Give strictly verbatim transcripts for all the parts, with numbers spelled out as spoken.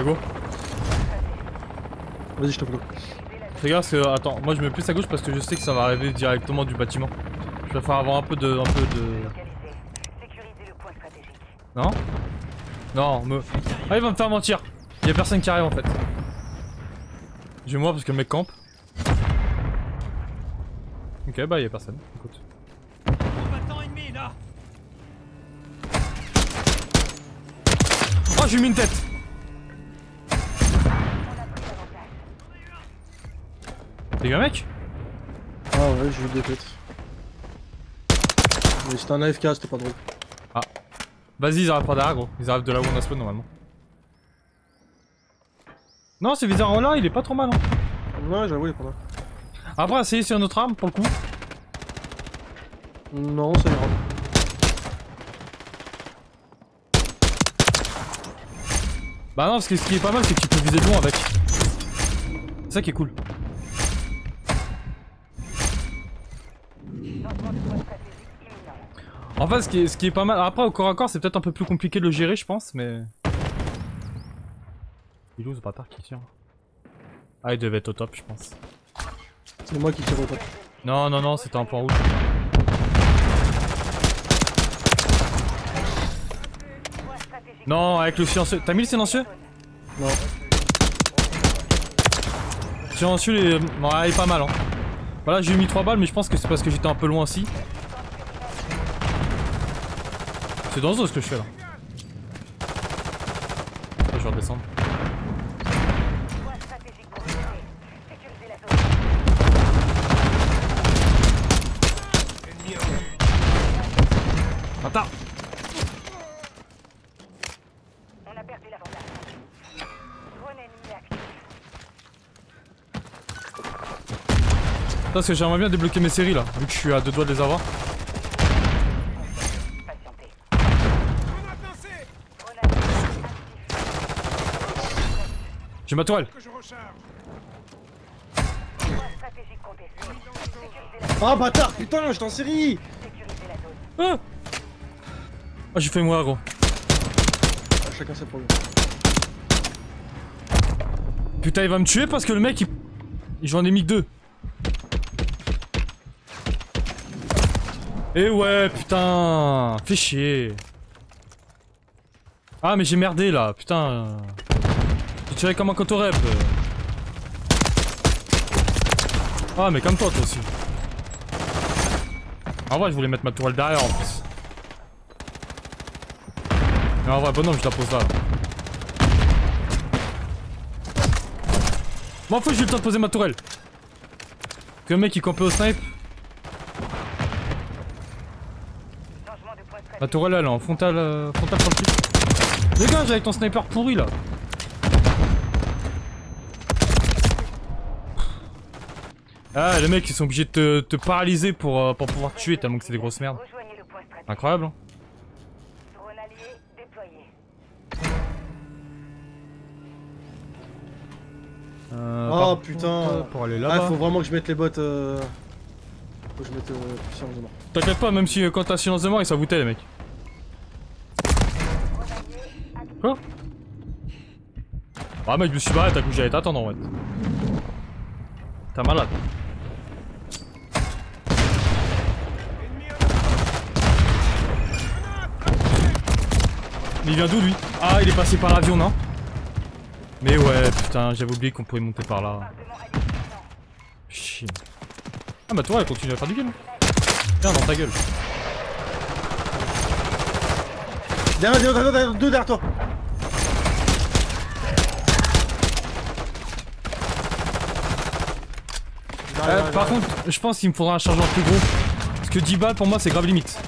Allez go. Vas-y, je te bloque. Fais gaffe parce que, attends, moi je me pousse à gauche parce que je sais que ça va arriver directement du bâtiment. Je vais faire avoir un peu de... Un peu de... Non ? Non, me... Ah, il va me faire mentir. Il y a personne qui arrive en fait. J'ai moi parce que le mec campe. Ok, bah il y a personne. Écoute. Oh, j'ai mis une tête. T'as eu un mec? Ah ouais, j'ai eu des têtes. Mais c'était un A F K, c'était pas drôle. Ah. Vas-y, ils arrivent pas derrière gros. Ils arrivent de là où on a spawn normalement. Non, c'est bizarre en là, il est pas trop mal hein. Ouais, j'avoue, il est pas mal. Après, essayez sur notre arme pour le coup. Non, c'est grave. Bah non, parce que ce qui est pas mal, c'est que tu peux viser de loin avec. C'est ça qui est cool. En fait, ce qui est, ce qui est pas mal. Après, au corps à corps, c'est peut-être un peu plus compliqué de le gérer, je pense, mais. Il est où ce bâtard qui tire? Ah, il devait être au top, je pense. C'est moi qui tire au top. Non, non, non, c'était un point rouge. Non, avec le silencieux. T'as mis le silencieux? Non. Silencieux, les... ouais, il est pas mal, hein. Voilà, j'ai mis trois balles, mais je pense que c'est parce que j'étais un peu loin aussi. C'est dangereux ce que je fais là. Je vais redescendre. Attends. On a perdu l'avantage. Drone ennemi actif. Parce que j'aimerais bien débloquer mes séries là, vu que je suis à deux doigts de les avoir. J'ai ma toile. Ah bâtard, putain, j'étais en série. Ah, oh, j'ai fait moi gros. Ah, chacun ses problèmes. Putain, il va me tuer parce que le mec il... J'en ai mis que deux. Eh ouais putain, fais chier. Ah mais j'ai merdé là, putain. J'ai tiré comme un cotorep. Ah mais comme toi toi aussi. En vrai je voulais mettre ma tourelle derrière en plus. Mais en vrai bonhomme je la pose là. M'en fous, j'ai eu le temps de poser ma tourelle. Que mec il campait au snipe. Ma tourelle elle est en frontal euh, frontal sur le cul. Dégage avec ton sniper pourri là. Ah, les mecs ils sont obligés de te, te paralyser pour, euh, pour pouvoir te tuer tellement que c'est des grosses merdes. Incroyable hein. Euh, oh putain, pour aller là-bas. Ah, faut vraiment que je mette les bottes euh... Faut que je mette euh, silence de mort. T'inquiète pas, même si euh, quand t'as silence de mort ils s'avoutaient les mecs. Quoi? Ah mec je me suis barré, t'as coup j'allais t'attendre en fait. T'es malade. Mais il vient d'où lui? Ah il est passé par l'avion non? Mais ouais putain j'avais oublié qu'on pouvait monter par là. Chine. Ah bah toi elle continue à faire du game. Tiens dans ta gueule. Derrière, derrière, derrière, deux derrière toi. Euh, ouais, par ouais. contre, je pense qu'il me faudra un chargeur plus gros. Parce que dix balles pour moi c'est grave limite.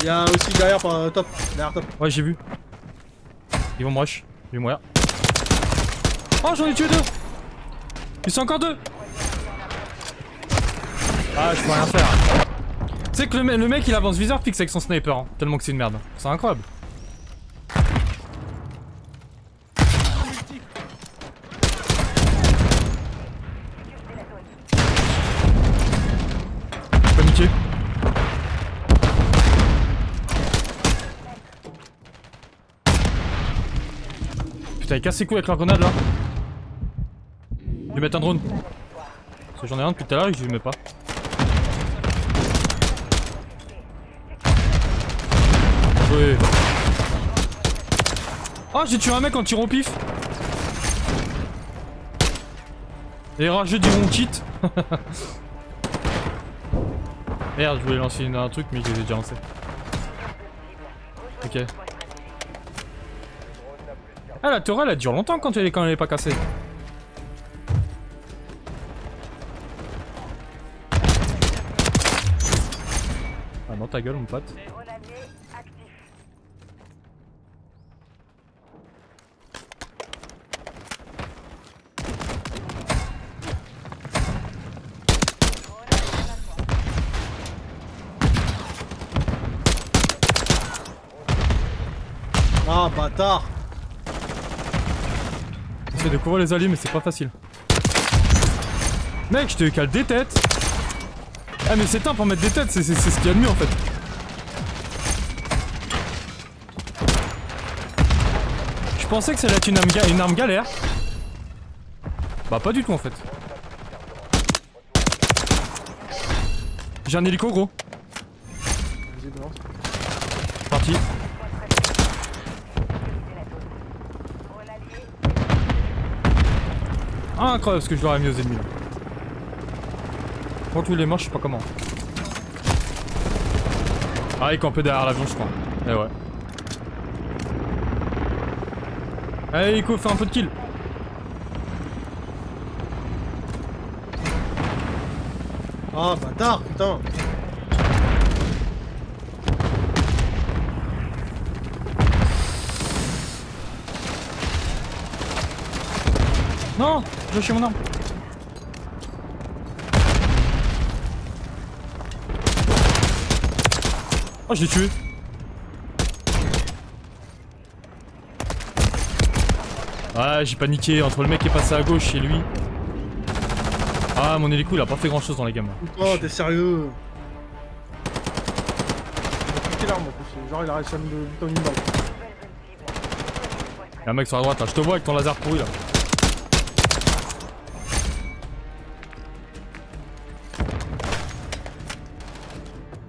Il y a aussi derrière par euh, top. Derrière top. Ouais, j'ai vu. Ils vont me rush. Ils vont mourir. Oh, j'en ai tué deux. Ils sont encore deux. Ah, je peux rien faire. Tu sais que le, me le mec il avance viseur fixe avec son sniper. Hein, tellement que c'est une merde. C'est incroyable. Putain, il casse ses couilles avec la grenade là. Je vais mettre un drone. Parce que j'en ai un depuis tout à l'heure et je le mets pas. Oui. Ah, j'ai tué un mec en tirant au pif. Les rageux diront kit. Merde, je voulais lancer un truc mais je les ai déjà lancés. Ok. Ah, la tourelle elle dure longtemps quand elle est, quand elle est pas cassée. Ah non, ta gueule mon pote. Ah bâtard. J'essaie de couvrir les alliés mais c'est pas facile. Mec, je te cale des têtes. Ah mais c'est temps pour mettre des têtes, c'est ce qu'il y a de mieux en fait. Je pensais que ça allait être une arme, ga une arme galère. Bah pas du tout en fait. J'ai un hélico gros. Parti. Ah, incroyable ce que je leur ai mis aux ennemis. Quand tous les morts, je sais pas comment. Ah, il campait derrière l'avion, je crois. Eh ouais. Allez, Ico, fais un peu de kill. Ah, bâtard, putain. Non, je vais chez mon arme. Oh, je l'ai tué. Ah, j'ai paniqué entre le mec qui est passé à gauche et lui. Ah, mon hélico il a pas fait grand chose dans les gammes. Oh, t'es sérieux? Il a l'arme en plus, genre il a réussi à me buter une balle. Y'a un mec sur la droite là, je te vois avec ton laser pourri là.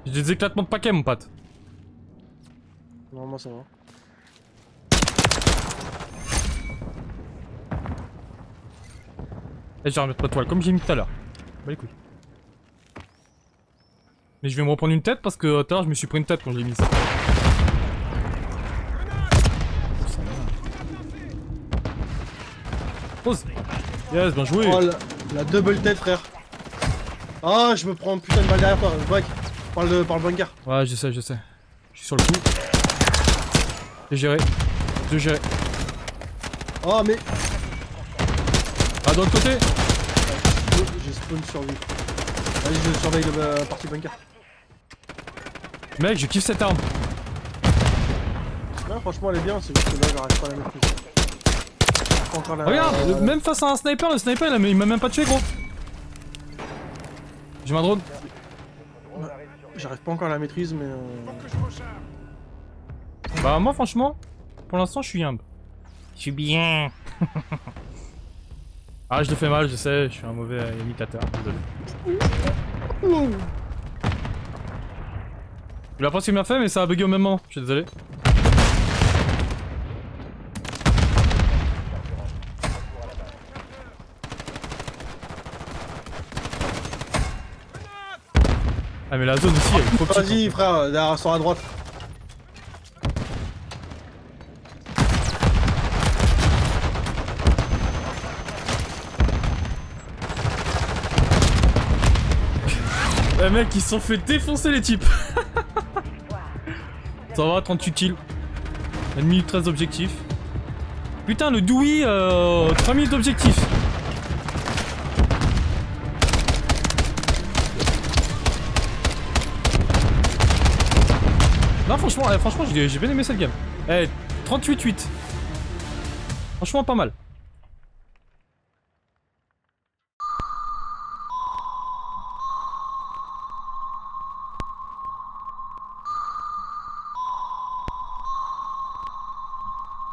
J'ai des éclatements de paquet mon pote. Non, moi ça va. Et je vais remettre ma toile comme j'ai mis tout à l'heure. Bah les couilles. Mais je vais me reprendre une tête parce que tout à l'heure je me suis pris une tête quand je l'ai mise. Pause. Yes, bien joué. Oh, la, la double tête frère. Ah oh, je me prends une putain de balle derrière toi, break. Par le, par le bunker. Ouais, je sais, je sais. Je suis sur le coup. J'ai géré. J'ai géré. Oh, mais. Ah, de l'autre côté. J'ai spawn survie. Allez, je surveille la euh, partie bunker. Mec, je kiffe cette arme. Ouais, franchement, elle est bien, c'est juste que là, j'arrive pas à la maîtriser. Encore la. Regarde, la, la, même la... face à un sniper, le sniper il, il m'a même pas tué, gros. J'ai ma drone. J'arrive pas encore à la maîtrise mais... Euh... Bah moi franchement, pour l'instant je suis humble. Je suis bien. Ah je le fais mal, je sais, je suis un mauvais imitateur, désolé. Je l'ai presque bien fait mais ça a bugué au même moment, je suis désolé. Ah mais la zone aussi elle est trop petite. Vas-y frère, derrière, sur la droite. Les mecs ils se sont fait défoncer les types. Ça va, trente-huit kills. une minute treize objectifs. Putain le Dewey, euh, trois minutes d'objectifs. Non franchement, eh, franchement j'ai bien aimé cette game. Eh, trente-huit huit. Franchement pas mal.